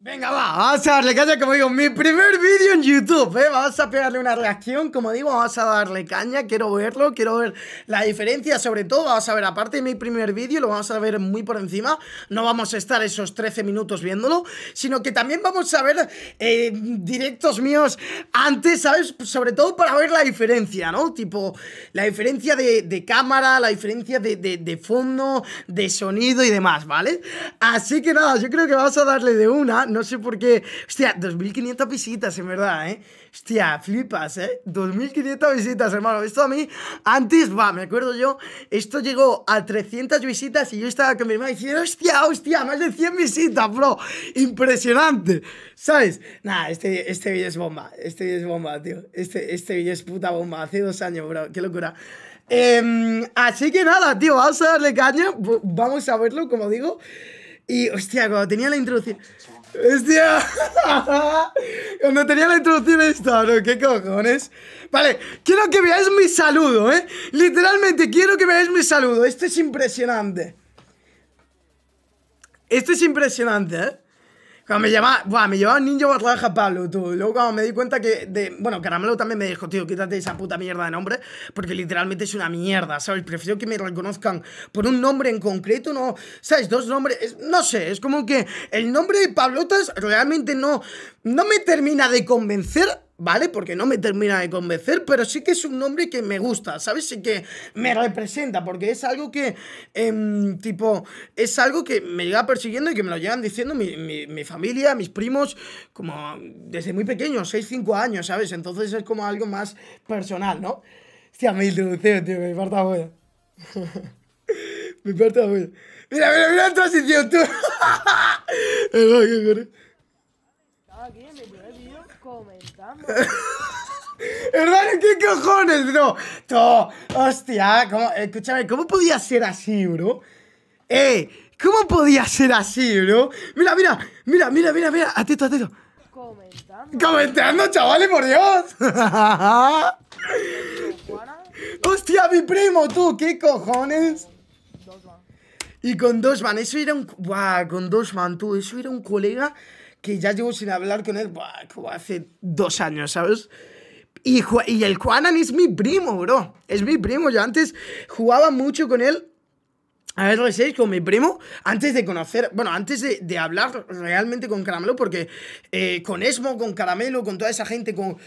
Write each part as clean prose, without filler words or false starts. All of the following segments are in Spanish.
Venga, va, vamos a darle caña, como digo, mi primer vídeo en YouTube, vamos a pegarle una reacción, como digo, vamos a darle caña, quiero verlo, quiero ver la diferencia, sobre todo, vamos a ver, aparte de mi primer vídeo, lo vamos a ver muy por encima, no vamos a estar esos 13 minutos viéndolo, sino que también vamos a ver directos míos antes, ¿sabes? Sobre todo para ver la diferencia, ¿no? Tipo, la diferencia de cámara, la diferencia de fondo, de sonido y demás, ¿vale? Así que nada, yo creo que vamos a darle de una. No sé por qué. Hostia, 2500 visitas, en verdad, ¿eh? Hostia, flipas, ¿eh? 2500 visitas, hermano. Esto a mí, antes, va, me acuerdo yo, esto llegó a 300 visitas y yo estaba con mi hermana diciendo, hostia, más de 100 visitas, bro. Impresionante, ¿sabes? Nada, este vídeo es bomba. Este vídeo es bomba, tío. Este vídeo es puta bomba. Hace 2 años, bro. Qué locura. Así que nada, tío, vamos a darle caña. Vamos a verlo, como digo. Y, hostia, cuando tenía la introducción... ¡Hostia! Cuando tenía la introducción esta, bro, ¿qué cojones? Vale, quiero que veáis mi saludo, ¿eh? Literalmente, quiero que veáis mi saludo. Esto es impresionante. Esto es impresionante, ¿eh? Cuando me llevaba Ninja Barraja Pablo, tú. Luego cuando me di cuenta que... Bueno, Caramelo también me dijo, tío, quítate esa puta mierda de nombre, porque literalmente es una mierda, ¿sabes? Prefiero que me reconozcan por un nombre en concreto, no... ¿Sabes? 2 nombres... no sé, es como que el nombre de Pablotas realmente no me termina de convencer... ¿Vale? Porque no me termina de convencer, pero sí que es un nombre que me gusta, ¿sabes? Sí que me representa, porque es algo que, tipo, es algo que me llega persiguiendo y que me lo llevan diciendo mi familia, mis primos, como desde muy pequeño, 6, 5 años, ¿sabes? Entonces es como algo más personal, ¿no? Hostia, me introducción, tío, me parta buena. Me parta buena. Mira, mira, mira la transición, tú. Aquí en mi primer vídeo comentamos. Hermano, ¿qué cojones? No, hostia, escúchame, ¿cómo podía ser así, bro? ¿Cómo podía ser así, bro? Mira, mira, mira, mira, mira, mira, atento, atento. Comentando, chavales, por Dios. Hostia, mi primo, tú, ¿qué cojones? Y con 2 man, eso era un... Buah, con 2 man, tú, eso era un colega... que ya llevo sin hablar con él, buah, como hace 2 años, ¿sabes? Y el Juanan es mi primo, bro. Es mi primo. Yo antes jugaba mucho con él. A R6 con mi primo, antes de conocer, bueno, antes de hablar realmente con Caramelo, porque con Esmo, con Caramelo, con toda esa gente, con...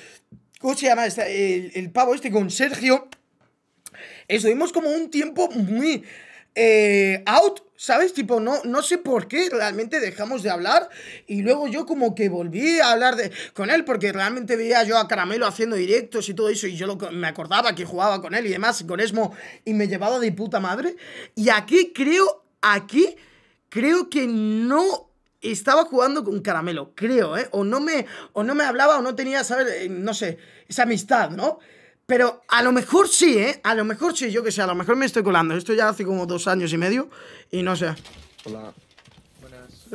¿Cómo se llama este? El pavo este, con Sergio. Estuvimos como un tiempo muy... out, ¿sabes? Tipo, no sé por qué realmente dejamos de hablar. Y luego yo como que volví a hablar con él, porque realmente veía yo a Caramelo haciendo directos y todo eso, y yo me acordaba que jugaba con él y demás, con Esmo, y me llevaba de puta madre. Y aquí creo que no estaba jugando con Caramelo, creo, ¿eh? O no me hablaba, o no tenía, ¿sabes? No sé, esa amistad, ¿no? Pero a lo mejor sí, ¿eh? A lo mejor sí, yo que sé, a lo mejor me estoy colando. Esto ya hace como 2 años y medio y no sé. Hola. Buenas.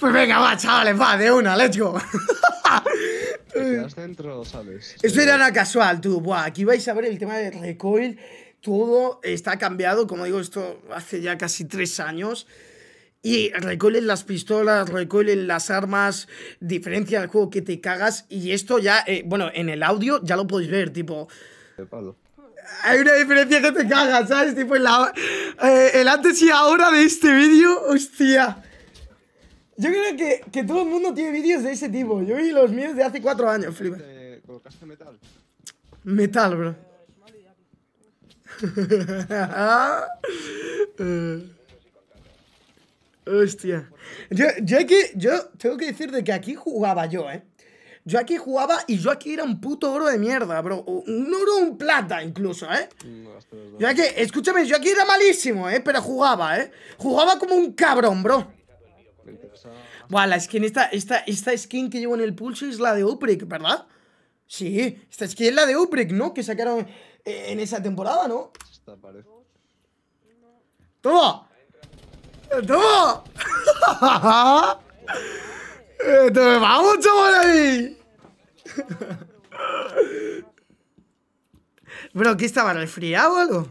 Pues venga, va, chavales, va, de una, let's go. Te quedas dentro, ¿sabes? Esto era una casual, tú. Buah, aquí vais a ver el tema de recoil. Todo está cambiado, como digo, esto hace ya casi 3 años. Y recoilen las pistolas, recoilen las armas, diferencia del juego que te cagas. Y esto ya, bueno, en el audio ya lo podéis ver, tipo... Hay una diferencia que te cagas, ¿sabes? Tipo, el antes y ahora de este vídeo, hostia. Yo creo que todo el mundo tiene vídeos de ese tipo. Yo vi los míos de hace 4 años, flipa. ¿Te colocaste metal? Metal, bro. Hostia. Yo tengo que decir de que aquí jugaba yo, ¿eh? Yo aquí jugaba y yo aquí era un puto oro de mierda, bro. Un oro, un plata incluso, ¿eh? Yo aquí, escúchame, yo aquí era malísimo, ¿eh? Pero jugaba, ¿eh? Jugaba como un cabrón, bro. Buah, la skin, esta skin que llevo en el pulso es la de Uprick, ¿verdad? Sí, esta skin es la de Uprick, ¿no? Que sacaron en esa temporada, ¿no? ¡Toma! ¡No! ¡Vamos, chaval! Bro, ¿qué estaba resfriado o algo?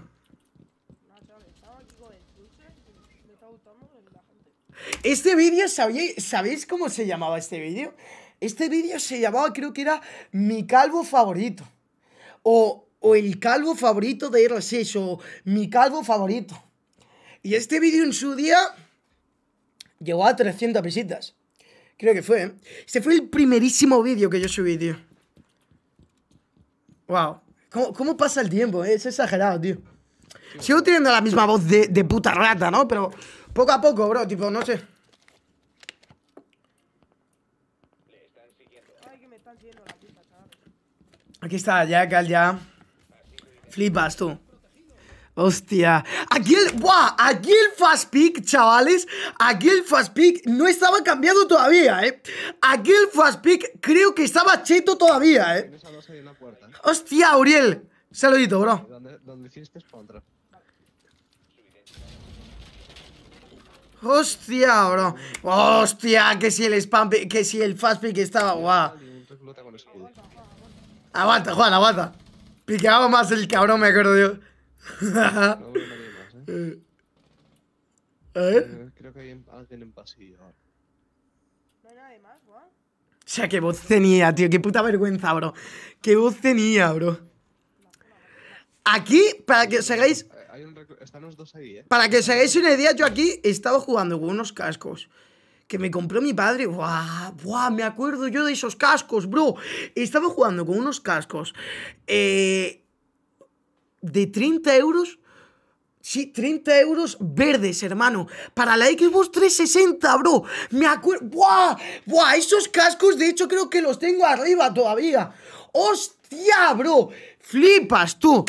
Este vídeo, ¿sabéis cómo se llamaba este vídeo? Este vídeo se llamaba, creo que era mi calvo favorito. O el calvo favorito de R6, o mi calvo favorito. Y este vídeo en su día llegó a 300 visitas. Creo que fue, ¿eh? Este fue el primerísimo vídeo que yo subí, tío. Wow. ¿Cómo pasa el tiempo, eh? Es exagerado, tío. Sigo teniendo la misma voz de puta rata, ¿no? Pero poco a poco, bro, tipo, no sé. Aquí está, Jackal, ya. Flipas, tú. Hostia. Aquí el... ¡Buah! Aquí el fast pick, chavales. Aquí el fast pick no estaba cambiado todavía, ¿eh? Aquí el fast pick creo que estaba cheto todavía, ¿eh? Hostia, Uriel. Saludito, bro. ¿Dónde hiciste contra? Hostia, bro. Hostia, que si el spam, que si el fast pick estaba... ¡Guau! Aguanta, Juan, aguanta. Piqueaba más el cabrón, me acuerdo yo. Creo que hay alguien en pasillo. ¿No hay nadie más, Juan? O sea, qué voz tenía, tío. Qué puta vergüenza, bro. Qué voz tenía, bro. Aquí, para que os hagáis... Están los dos ahí, ¿eh? Para que os hagáis una idea, yo aquí estaba jugando con unos cascos que me compró mi padre. ¡Guau! ¡Guau! Me acuerdo yo de esos cascos, bro. Estaba jugando con unos cascos de 30 euros. Sí, 30 euros verdes, hermano. Para la Xbox 360, bro. Me acuerdo. ¡Guau! ¡Guau! Esos cascos, de hecho, creo que los tengo arriba todavía. ¡Hostia, bro! ¡Flipas, tú!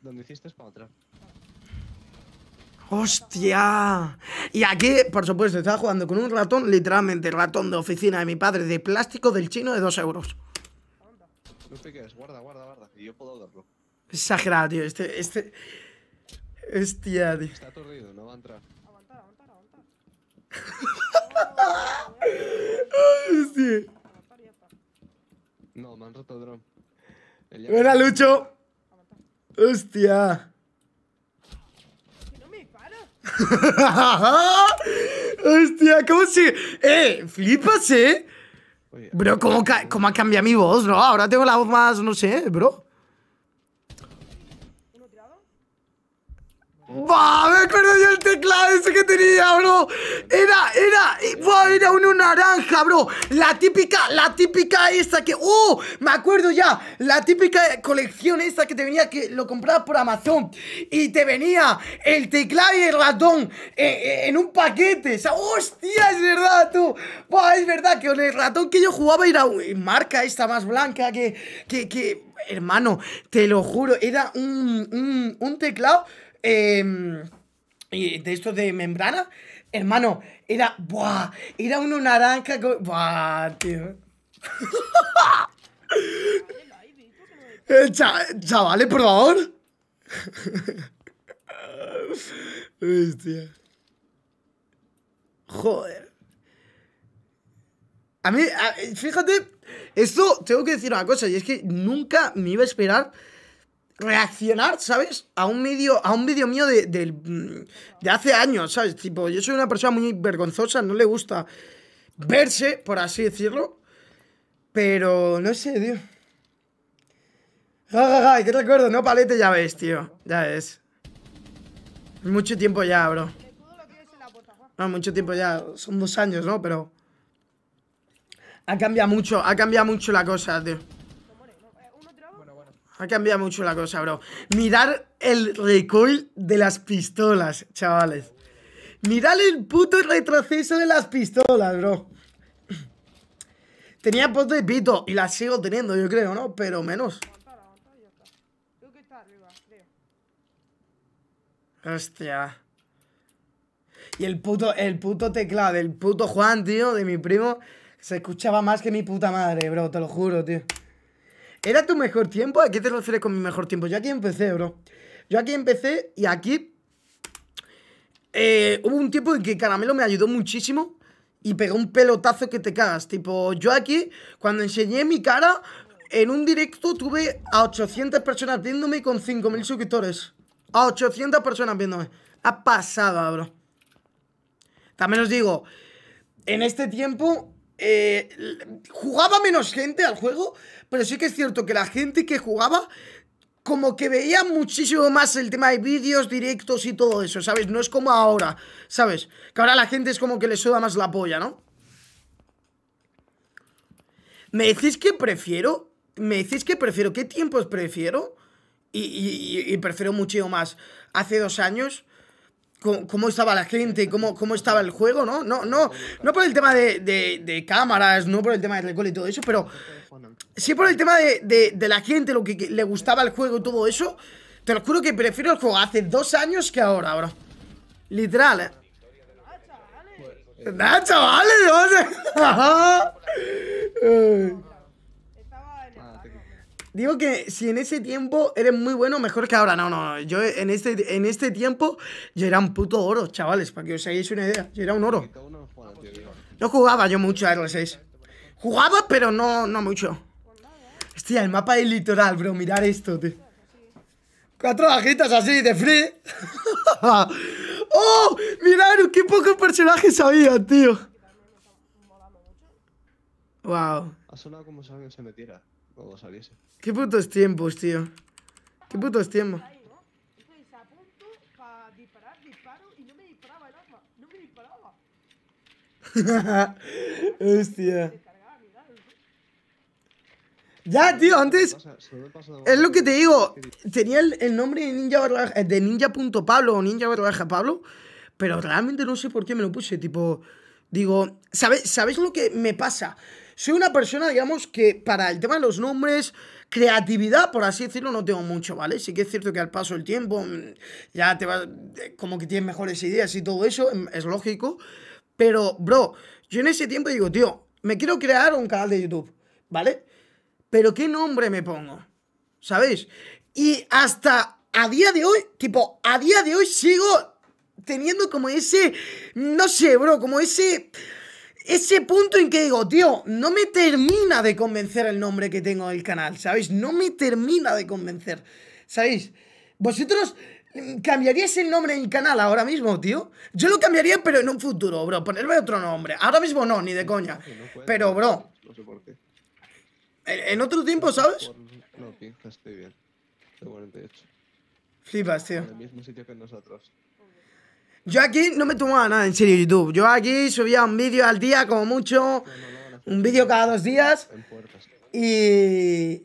¿Dónde hiciste para atrás? ¡Hostia! Y aquí, por supuesto, estaba jugando con un ratón, literalmente ratón de oficina de mi padre, de plástico del chino de 2 euros. No te quedes, guarda, guarda, guarda, que yo puedo darlo. Exagerado, tío, este... Hostia, tío. Está aturdido, no va a entrar. Aguantar, aguantar, aguantar. Hostia. No, me han roto el dron. ¡Buena, Lucho! ¡Hostia! Hostia, ¿cómo se...? Flipas, ¿eh? Bro, ¿cómo ha cambiado mi voz, bro? Ahora tengo la voz más, no sé, bro. ¿Uno tirado? ¡Bah! Me acuerdo yo el teclado ese que tenía, bro. Era uno naranja, bro. La típica esta que... ¡Oh! Me acuerdo ya. La típica colección esta que te venía, que lo comprabas por Amazon y te venía el teclado y el ratón en un paquete. O sea, ¡hostia! Es verdad, tú. ¡Bah! Es verdad que con el ratón que yo jugaba era marca esta más blanca que... Hermano, te lo juro, era un teclado... de estos de membrana, hermano, era... ¡Buah! Era uno naranja con... ¡Buah, tío! Chavales, por favor. Hostia. Joder. A mí, fíjate, esto tengo que decir una cosa, y es que nunca me iba a esperar reaccionar, ¿sabes? A un vídeo mío de hace años, ¿sabes? Tipo, yo soy una persona muy vergonzosa, no le gusta verse, por así decirlo. Pero, no sé, tío. Ay, qué recuerdo, ¿no, Palete? Ya ves, tío. Ya ves. Mucho tiempo ya, bro. No, mucho tiempo ya. Son 2 años, ¿no? Pero... Ha cambiado mucho la cosa, tío. Ha cambiado mucho la cosa, bro. Mirad el recoil de las pistolas, chavales. Mirad el puto retroceso de las pistolas, bro. Tenía pote de pito y la sigo teniendo, yo creo, ¿no? Pero menos. Hostia. Y el puto teclado del puto Juan, tío, de mi primo, se escuchaba más que mi puta madre, bro. Te lo juro, tío. ¿Era tu mejor tiempo? ¿A qué te refieres con mi mejor tiempo? Yo aquí empecé, bro. Yo aquí empecé y aquí hubo un tiempo en que Caramelo me ayudó muchísimo y pegó un pelotazo que te cagas. Tipo, yo aquí, cuando enseñé mi cara, en un directo tuve a 800 personas viéndome con 5.000 suscriptores. A 800 personas viéndome. Ha pasado, bro. También os digo, en este tiempo jugaba menos gente al juego, pero sí que es cierto que la gente que jugaba como que veía muchísimo más el tema de vídeos, directos y todo eso, ¿sabes? No es como ahora, ¿sabes? Que ahora la gente es como que le suda más la polla, ¿no? ¿Me decís que prefiero? ¿Me decís que prefiero? ¿Qué tiempos prefiero? Y prefiero mucho más hace 2 años. Cómo estaba la gente, cómo estaba el juego, ¿no? No por el tema de cámaras, no por el tema de recall y todo eso, pero sí por el tema de la gente, lo que le gustaba el juego y todo eso. Te lo juro que prefiero el juego hace 2 años que ahora, bro. Literal, ¿eh? ¡Nah, chavales! No sé. Digo que si en ese tiempo eres muy bueno, mejor que ahora. No, yo en este tiempo yo era un puto oro, chavales, para que os hagáis una idea. Yo era un oro. No jugaba yo mucho a R6. Jugaba, pero no mucho. Hostia, el mapa del litoral, bro, mirad esto, tío. 4 bajitas así, de free. ¡Oh! Mirad, qué pocos personajes había, tío. Wow. Ha sonado como si alguien se metiera. Cuando saliese. Qué putos tiempos, tío. Qué putos tiempos. Hostia. Ya, tío, antes. Es lo que te digo. Tenía el nombre de Ninja Barraja, de Ninja.Pablo o Ninja Barraja Pablo. Pero realmente no sé por qué me lo puse. Tipo, digo, ¿sabéis lo que me pasa? Soy una persona, digamos, que para el tema de los nombres, creatividad, por así decirlo, no tengo mucho, ¿vale? Sí que es cierto que al paso del tiempo ya te vas, como que tienes mejores ideas y todo eso, es lógico. Pero, bro, yo en ese tiempo digo, tío, me quiero crear un canal de YouTube, ¿vale? Pero ¿qué nombre me pongo? ¿Sabéis? Y hasta a día de hoy, tipo, a día de hoy sigo teniendo como ese, no sé, bro, como ese... Ese punto en que digo, tío, no me termina de convencer el nombre que tengo del canal, ¿sabéis? No me termina de convencer, ¿sabéis? ¿Vosotros cambiaríais el nombre del canal ahora mismo, tío? Yo lo cambiaría, pero en un futuro, bro, ponerme otro nombre. Ahora mismo no, ni de coña. Pero, bro, no sé por qué. En otro tiempo, ¿sabes? No, tío, estoy bien. Flipas, tío. En el mismo sitio que nosotros. Yo aquí no me tomaba nada en serio YouTube. Yo aquí subía un vídeo al día como mucho, un vídeo cada 2 días. Y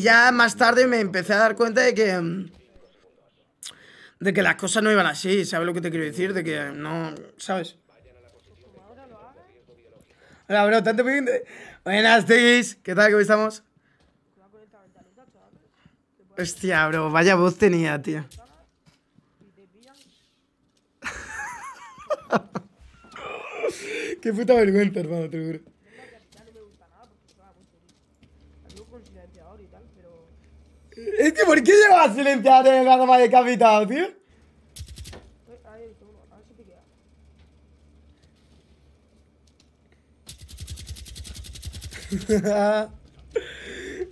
ya más tarde me empecé a dar cuenta de que las cosas no iban así, ¿sabes lo que te quiero decir? De que no, ¿sabes? Hola, bro, tanto bien. Buenas, Tigis, ¿qué tal? ¿Cómo estamos? Hostia, bro, vaya voz tenía, tío. Qué puta vergüenza, hermano, te lo juro. Es que ¿por qué llevas silenciador en el arma decapitado, tío?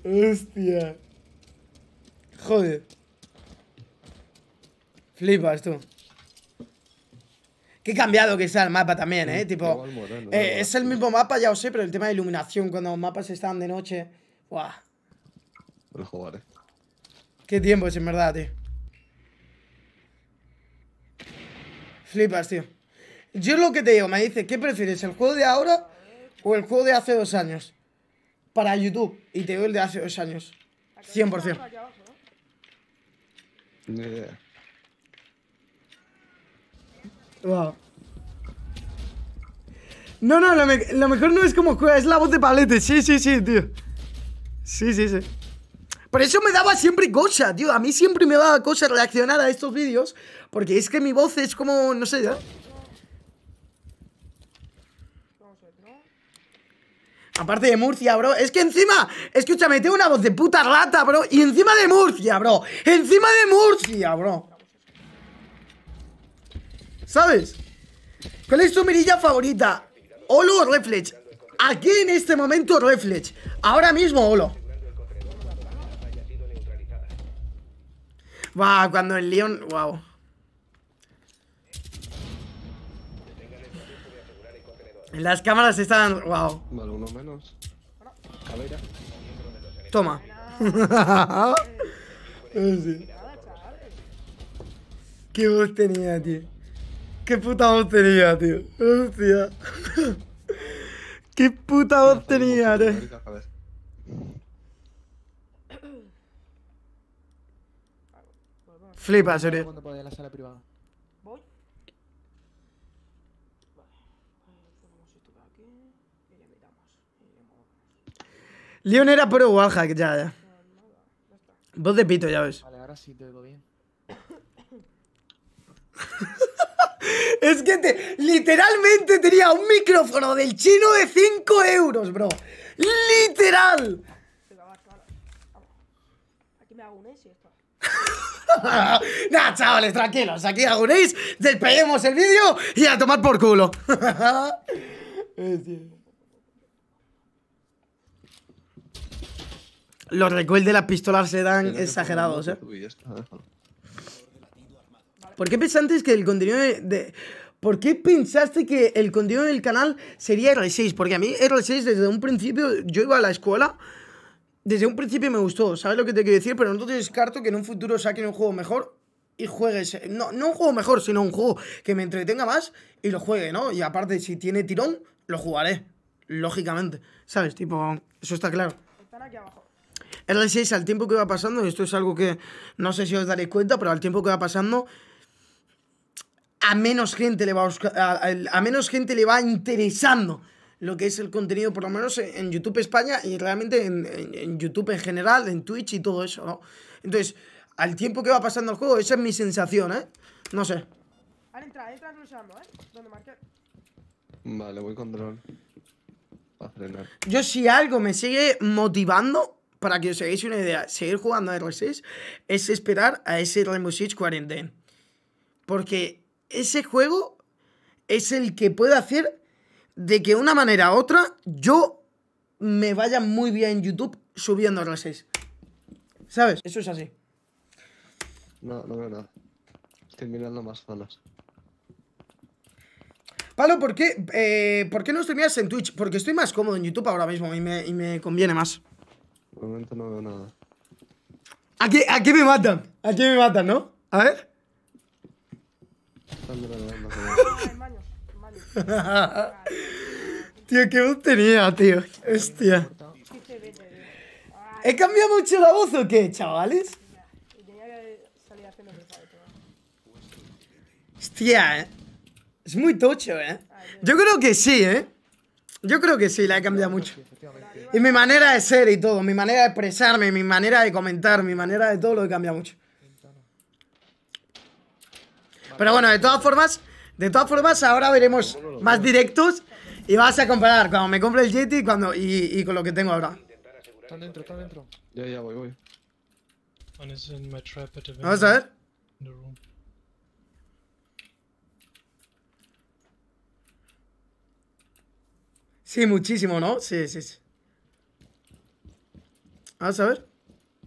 Hostia. Joder. Flipas, tú. Qué cambiado que sea el mapa también, ¿eh? Tipo, es el mismo mapa, ya os sé, pero el tema de iluminación, cuando los mapas estaban de noche... ¡Guau! Para jugar, ¿eh? Qué tiempo es, en verdad, tío. Flipas, tío. Yo lo que te digo, me dice, ¿qué prefieres, el juego de ahora o el juego de hace 2 años? Para YouTube, y te digo el de hace 2 años. 100%. Ni idea. Wow. No, lo mejor no es como juega, es la voz de Pablete. Sí, tío. Sí. Por eso me daba siempre cosa, tío. A mí siempre me daba cosa reaccionar a estos vídeos, porque es que mi voz es como, no sé, ya. Aparte de Murcia, bro. Es que encima, escúchame, tengo una voz de puta rata, bro. Y encima de Murcia, bro. ¿Sabes? ¿Cuál es tu mirilla favorita? ¿Olo o Reflex? Aquí en este momento Reflex. Ahora mismo Olo. Wow, cuando el León, wow. Las cámaras están, wow. Vale, uno menos. Toma. Sí. Qué voz tenía, tío. Qué puta voz tenía, tío. Hostia. Qué puta voz tenía, tío. Flipa, serio. ¿Cuándo podía la sala privada? Voy. Leon era puro wallhack, ya. Voz de pito, ya ves. Vale, ahora sí te oigo bien. Es que literalmente tenía un micrófono del chino de 5 euros, bro. ¡Literal! Aquí me hago un S. Nah, chavales, tranquilos. Aquí hago un S, despeguemos el vídeo y a tomar por culo. Los recoil de las pistolas se dan exagerados, eh. ¿Por qué pensaste que el contenido ¿Por qué pensaste que el contenido del canal sería R6? Porque a mí R6 desde un principio, yo iba a la escuela, desde un principio me gustó, ¿sabes lo que te quiero decir? Pero no te descarto que en un futuro saquen un juego mejor y juegues, no un juego mejor, sino un juego que me entretenga más y lo juegue, ¿no? Y aparte, si tiene tirón, lo jugaré, lógicamente, ¿sabes? Tipo, eso está claro. Están aquí abajo. R6 al tiempo que va pasando, y esto es algo que no sé si os daréis cuenta, pero al tiempo que va pasando... A menos gente le va a buscar, a menos gente le va interesando lo que es el contenido, por lo menos en YouTube España y realmente en YouTube en general, en Twitch y todo eso, ¿no? Entonces, al tiempo que va pasando el juego, esa es mi sensación, ¿eh? No sé. Ahora entra luchando, ¿eh? ¿Dónde marqué? Vale, voy con dron. A frenar. Yo, si algo me sigue motivando, para que os hagáis una idea, seguir jugando a R6, es esperar a ese Rainbow Six Quarantine. Porque... ese juego es el que puede hacer de que una manera u otra yo me vaya muy bien en YouTube subiendo a las 6. ¿Sabes? Eso es así. No, no veo nada. Estoy mirando más zonas. Pablo, ¿por qué no streameas en Twitch? Porque estoy más cómodo en YouTube ahora mismo y me conviene más. De momento no veo nada. Aquí me matan. Aquí me matan, ¿no? A ver. Tío, qué voz tenía, tío. Hostia. ¿He cambiado mucho la voz o qué, chavales? Hostia, eh. Es muy tocho, eh. Yo creo que sí, eh. Yo creo que sí, la he cambiado mucho. Y mi manera de ser y todo, mi manera de expresarme, mi manera de comentar, mi manera de todo lo he cambiado mucho. Pero bueno, de todas formas, ahora veremos más directos y vas a comparar cuando me compre el Yeti y con lo que tengo ahora. Están dentro. Ya, voy. Vamos a ver. Sí, muchísimo, ¿no? Sí. Vamos a ver.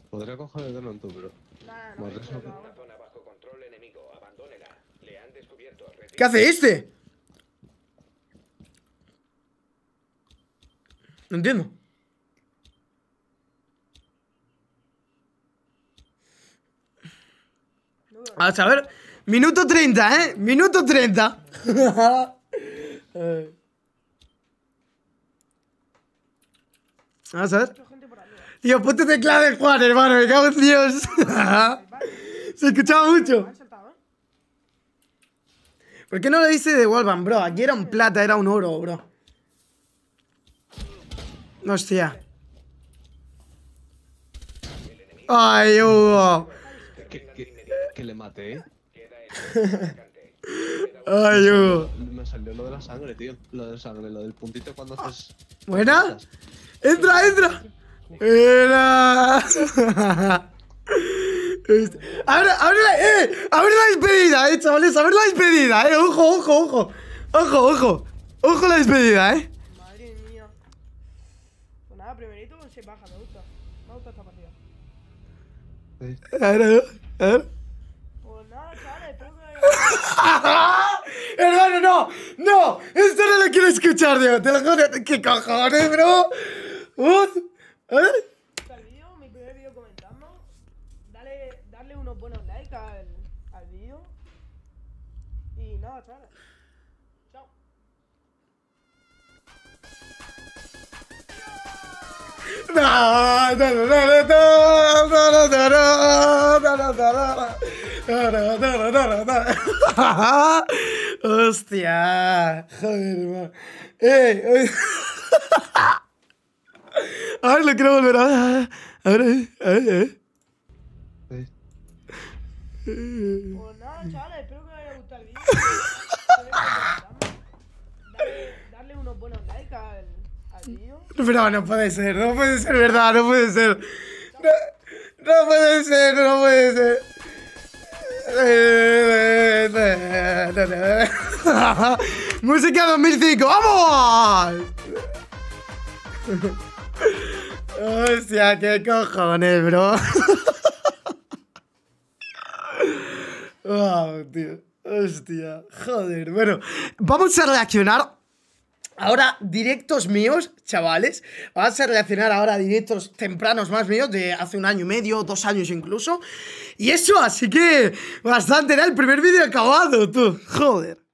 Podría coger el dron tú, pero... ¿Qué hace este? No entiendo. A saber, minuto 30, ¿eh? Minuto 30. A saber. Tío, ponte de clave, Juan, hermano. Me cago en Dios. Se escuchaba mucho. ¿Por qué no lo dice de Wolfman, bro? Aquí era un plata, era un oro, bro. Hostia. Ay, Hugo. Que le maté, ¿eh? Ay, Hugo. Me salió lo de la sangre, tío. Lo del puntito cuando haces... ¿Buena? ¡Entra! ¡Era! ¡Abre la despedida, chavales! ¡Abre la despedida, eh! ¡Ojo la despedida, eh! Madre mía. Pues nada, primerito se baja, me gusta esta partida. A ver. Hermano, no, no, esto no lo quiero escuchar, Dios. Te lo juro. ¿Qué cojones, bro? A ver. Mi primer vídeo comentando. Darle unos buenos likes al vídeo. Y nada, chavales. Chao. Hostia, joder, hermano. A ver, lo quiero volver a ver, Pues nada, chavales, espero que os haya gustado el vídeo. Darle unos buenos likes al vídeo. Pero no puede ser, no puede ser, verdad, no puede ser. No puede ser, no puede ser. Música 2005, ¡vamos! Hostia, qué cojones, bro. Wow, tío. Hostia, joder. Bueno, vamos a reaccionar ahora directos míos, chavales. Vamos a reaccionar ahora directos tempranos más míos, de hace 1 año y medio, 2 años incluso. Y eso, así que bastante, era el primer vídeo acabado, tú. Joder.